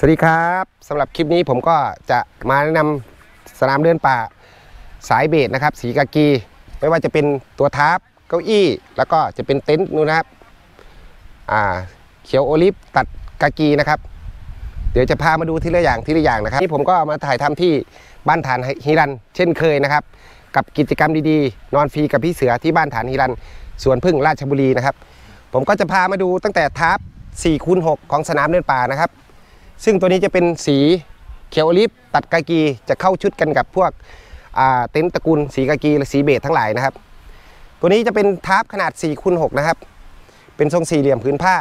สวัสดีครับสำหรับคลิปนี้ผมก็จะมาแนะนำสนามเดินป่าสายเบสนะครับสีกากีไม่ว่าจะเป็นตัวทับเก้าอี้แล้วก็จะเป็นเต็นท์นู่นนะครับเขียวโอลิฟตัดกากีนะครับเดี๋ยวจะพามาดูทีละอย่างนะครับที่ผมก็มาถ่ายทำที่บ้านฐานฮิรันเช่นเคยนะครับกับกิจกรรมดีๆนอนฟรีกับพี่เสือที่บ้านฐานฮิรันสวนผึ้งราชบุรีนะครับผมก็จะพามาดูตั้งแต่ทับ 4x6 ของสนามเดินป่านะครับซึ่งตัวนี้จะเป็นสีเขียวอลิฟตัดกากีจะเข้าชุดกันกับพวกเต็นท์ตระกูลสีกากีและสีเบจทั้งหลายนะครับตัวนี้จะเป็นทาร์ปขนาด 4x6 นะครับเป็นทรงสี่เหลี่ยมพื้นผ้า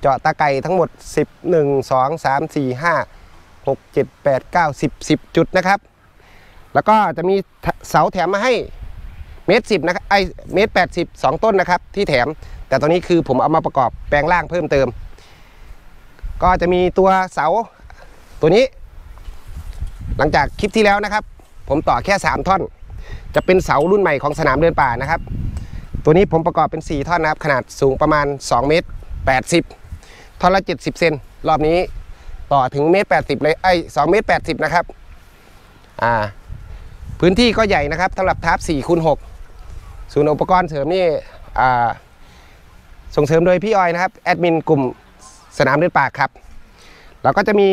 เจาะตาไก่ทั้งหมด10 1 2 3 4 5 6 7 8 9 10จุดนะครับแล้วก็จะมีเสาแถมมาให้1.10 เมตรนะครับ1.80 เมตร2 ต้นนะครับที่แถมแต่ตัวนี้คือผมเอามาประกอบแปลงร่างเพิ่มเติมก็จะมีตัวเสาตัวนี้หลังจากคลิปที่แล้วนะครับผมต่อแค่3 ท่อนจะเป็นเสารุ่นใหม่ของสนามเดินป่านะครับตัวนี้ผมประกอบเป็น4 ท่อนนะครับขนาดสูงประมาณ2.80 เมตรท่อนละ70 เซนรอบนี้ต่อถึง1.80 เมตรเลย2.80 เมตรนะครับพื้นที่ก็ใหญ่นะครับสำหรับทับ 4x6 ส่วนอุปกรณ์เสริมนี่ส่งเสริมโดยพี่ออยนะครับแอดมินกลุ่มสนามเดินป่าครับเราก็จะมี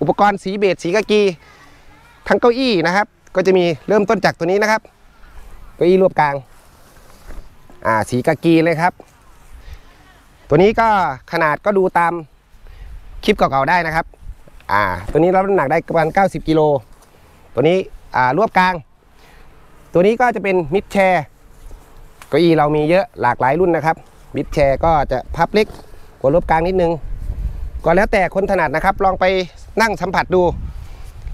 อุปกรณ์สีเบจสีกากีทั้งเก้าอี้นะครับก็จะมีเริ่มต้นจากตัวนี้นะครับเก้าอี้รวบกลางสีกากีเลยครับตัวนี้ก็ขนาดก็ดูตามคลิปเก่าๆได้นะครับตัวนี้รับน้ำหนักได้ประมาณ90 กิโลตัวนี้รวบกลางตัวนี้ก็จะเป็นมิดแชร์เก้าอี้เรามีเยอะหลากหลายรุ่นนะครับมิดแชร์ก็จะพับเล็กกว่ารวบกลางนิดนึงก็แล้วแต่คนถนัดนะครับลองไปนั่งสัมผัสดู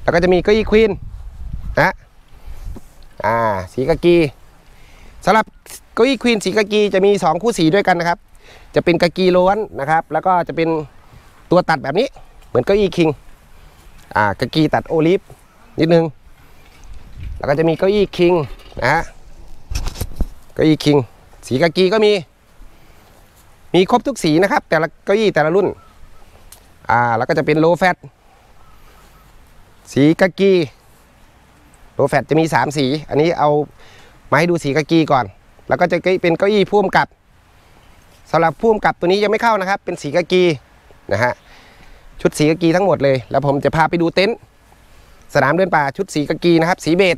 แล้วก็จะมีเก้าอี้ควีนนะสีกากีสำหรับเก้าอี้ควีนสีกากีจะมี2 คู่สีด้วยกันนะครับจะเป็นกากีล้วนนะครับแล้วก็จะเป็นตัวตัดแบบนี้เหมือนเก้าอี้คิงกากีตัดโอลิฟนิดนึงแล้วก็จะมีเก้าอี้คิงนะฮะเก้าอี้คิงสีกากีก็มีครบทุกสีนะครับแต่ละเก้าอี้แต่ละรุ่นแล้วก็จะเป็นโลแฟตสีกากีโลแฟตจะมี3 สีอันนี้เอามาให้ดูสีกากีก่อนแล้วก็จะเป็นเก้าอี้พุ่มกับสำหรับพุ่มกับตัวนี้ยังไม่เข้านะครับเป็นสีกากีนะฮะชุดสีกากีทั้งหมดเลยแล้วผมจะพาไปดูเต็นท์สนามเดินป่าชุดสีกากีนะครับสีเบจ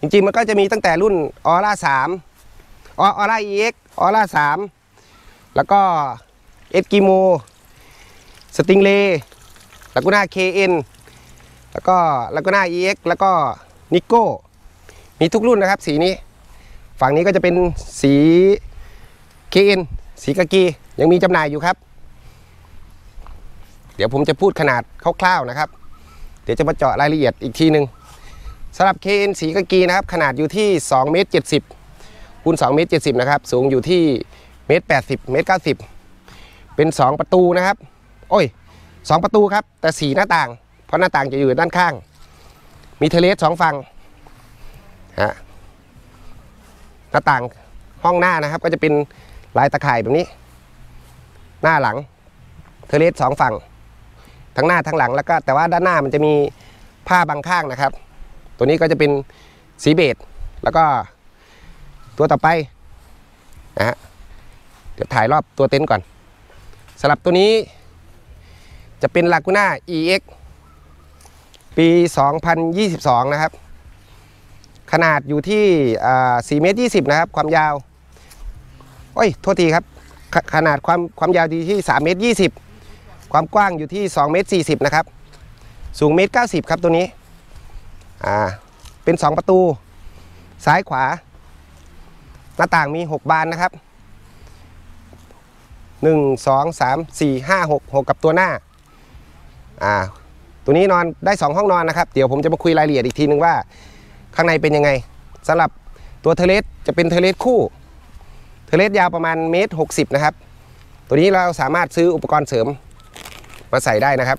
จริงๆมันก็จะมีตั้งแต่รุ่นAurora 3 Aurora EX Aurora 3แล้วก็เอสกิโมสติงเลลากูน่า KN แล้วก็ลากูน่า EX แล้วก็นิโก้มีทุกรุ่นนะครับสีนี้ฝั่งนี้ก็จะเป็นสี KN สีกากียังมีจำหน่ายอยู่ครับเดี๋ยวผมจะพูดขนาดคร่าวๆนะครับเดี๋ยวจะมาเจาะรายละเอียดอีกทีนึงสำหรับ KN สีกากีนะครับขนาดอยู่ที่2.70 เมตรคูณ 2.70 เมตรนะครับสูงอยู่ที่1.80 เมตร 1.90 เมตรเป็น2 ประตูนะครับ2 ประตูครับแต่4 หน้าต่างเพราะหน้าต่างจะอยู่ด้านข้างมีเทเลส2 ฝั่งหน้าต่างห้องหน้านะครับก็จะเป็นลายตะข่ายแบบนี้หน้าหลังเทเลส2 ฝั่งทั้งหน้าทั้งหลังแล้วก็แต่ว่าด้านหน้ามันจะมีผ้าบางข้างนะครับตัวนี้ก็จะเป็นสีเบจแล้วก็ตัวต่อไปนะฮะเดี๋ยวถ่ายรอบตัวเต็นท์ก่อนสำหรับตัวนี้จะเป็นลากูน่า EX ปี 2022 นะครับขนาดอยู่ที่4.20 เมตรนะครับความยาวขนาดความยาวอยู่ที่3.20 เมตรความกว้างอยู่ที่2.40 เมตรนะครับสูง1.90 เมตรครับตัวนี้เป็น2 ประตูซ้ายขวาหน้าต่างมี6 บานนะครับ1 2 3 4 5 6กับตัวหน้าตัวนี้นอนได้2 ห้องนอนนะครับเดี๋ยวผมจะมาคุยรายละเอียดอีกทีนึงว่าข้างในเป็นยังไงสำหรับตัวเทเลสจะเป็นเทเลสคู่เทเลสยาวประมาณ1.60 เมตรนะครับตัวนี้เราสามารถซื้ออุปกรณ์เสริมมาใส่ได้นะครับ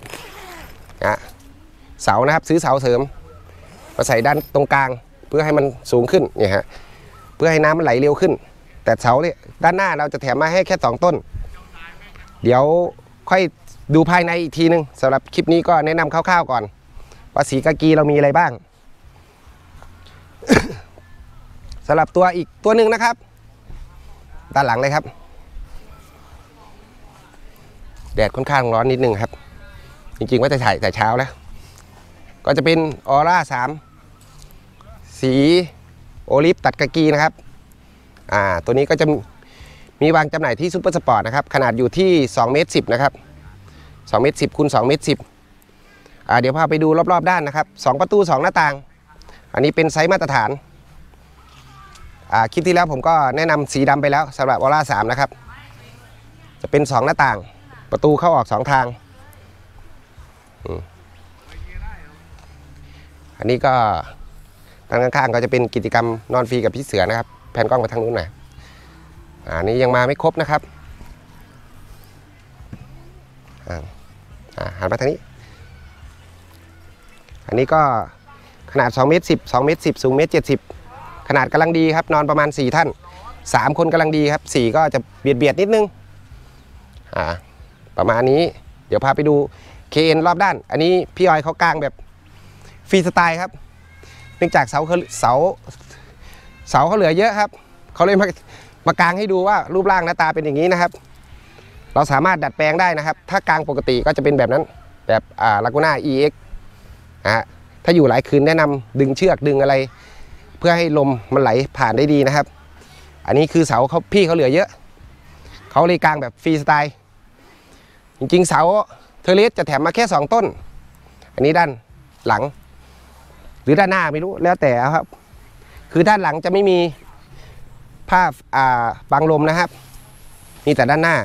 เสานะครับซื้อเสาเสริมมาใส่ด้านตรงกลางเพื่อให้มันสูงขึ้นเนี่ยฮะเพื่อให้น้ำมันไหลเร็วขึ้นแต่เสาเนี่ยด้านหน้าเราจะแถมมาให้แค่2 ต้นเดี๋ยวค่อย ดูภายในอีกทีนึงสำหรับคลิปนี้ก็แนะนำคร่าวๆก่อนว่าสีกากีเรามีอะไรบ้าง สำหรับตัวอีกตัวหนึ่งนะครับด้านหลังเลยครับแดดค่อนข้างร้อนนิดนึงครับจริงๆว่าจะถ่ายแต่เช้านะก็จะเป็น Aurora 3 สีโอลิฟตัดกากีนะครับตัวนี้ก็จะมีวางจำหน่ายที่ซูเปอร์สปอร์ตนะครับขนาดอยู่ที่2.10 เมตรนะครับ2.10 เมตรx2.10 เมตรเดี๋ยวพาไปดูรอบๆด้านนะครับ2 ประตู 2 หน้าต่างอันนี้เป็นไซส์มาตรฐานคลิปที่แล้วผมก็แนะนำสีดำไปแล้วสำหรับ Aurora 3 นะครับจะเป็น2 หน้าต่างประตูเข้าออก2 ทางอันนี้ก็ทางข้างๆก็จะเป็นกิจกรรมนอนฟรีกับพี่เสือนะครับแผนกล้องมาทางนู้นหน่อยอันนี้ยังมาไม่ครบนะครับหันมาทางนี้อันนี้ก็ขนาด2.10 เมตรสูง1.70 เมตรขนาดกำลังดีครับนอนประมาณ4 ท่าน3 คนกำลังดีครับ4ก็จะเบียดนิดนึงประมาณนี้เดี๋ยวพาไปดู KN รอบด้านอันนี้พี่ออยเขากางแบบฟรีสไตล์ครับเนื่องจากเสาเขาเหลือเยอะครับเขาเลยมากางให้ดูว่ารูปร่างหน้าตาเป็นอย่างนี้นะครับเราสามารถดัดแปลงได้นะครับถ้ากางปกติก็จะเป็นแบบนั้นแบบลากูน่า EX นะฮะถ้าอยู่หลายคืนแนะนำดึงเชือกดึงอะไรเพื่อให้ลมมันไหลผ่านได้ดีนะครับอันนี้คือเสาเขาพี่เขาเหลือเยอะเขาเลยกางแบบฟรีสไตล์จริงๆเสาเทอร์เรสจะแถมมาแค่2 ต้นอันนี้ด้านหลังหรือด้านหน้าไม่รู้แล้วแต่ครับคือด้านหลังจะไม่มีผ้าบังลมนะครับมีแต่ด้านหน้า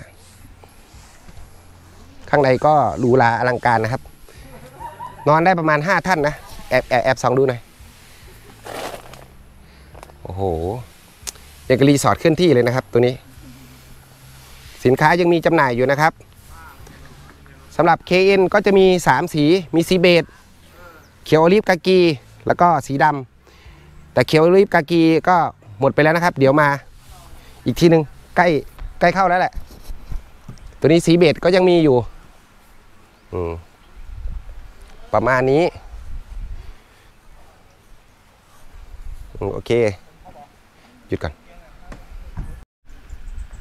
ข้างในก็หรูหราอลังการนะครับนอนได้ประมาณ5 ท่านนะแอบส่องดูหน่อยโอ้โหยังรีสอร์ทเคลื่อนที่เลยนะครับตัวนี้สินค้ายังมีจำหน่ายอยู่นะครับสำหรับ KN ก็จะมี3 สีมีสีเบจเขียวโอลิฟกากีแล้วก็สีดำแต่เขียวโอลิฟกากีก็หมดไปแล้วนะครับเดี๋ยวมาอีกทีนึงใกล้เข้าแล้วแหละตัวนี้สีเบจก็ยังมีอยู่ประมาณนี้โอเคหยุดก่อน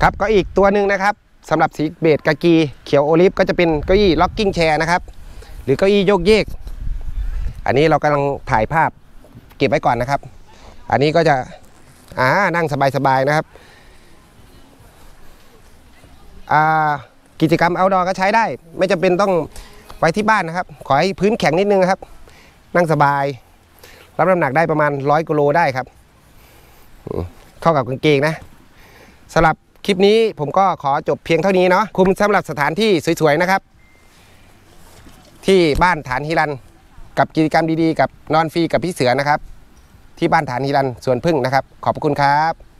ครับก็อีกตัวหนึ่งนะครับสำหรับสีเบจกากีเขียวโอลิฟก็จะเป็นเก้าอี้ล็อกกิ้งแชร์นะครับหรือเก้าอี้โยกเยกอันนี้เรากำลังถ่ายภาพเก็บไว้ก่อนนะครับอันนี้ก็จะนั่งสบายๆนะครับกิจกรรมเอาท์ดอร์ก็ใช้ได้ไม่จำเป็นต้องไว้ที่บ้านนะครับขอให้พื้นแข็งนิดนึงครับนั่งสบายรับน้ำหนักได้ประมาณ100 กิโลได้ครับเข้ากับกางเกงนะสำหรับคลิปนี้ผมก็ขอจบเพียงเท่านี้เนาะคุ้มสำหรับสถานที่สวยๆนะครับที่บ้านฐานฮิรันกับกิจกรรมดีๆกับนอนฟรีกับพี่เสือนะครับที่บ้านฐานฮิรันสวนพึ่งนะครับขอบคุณครับ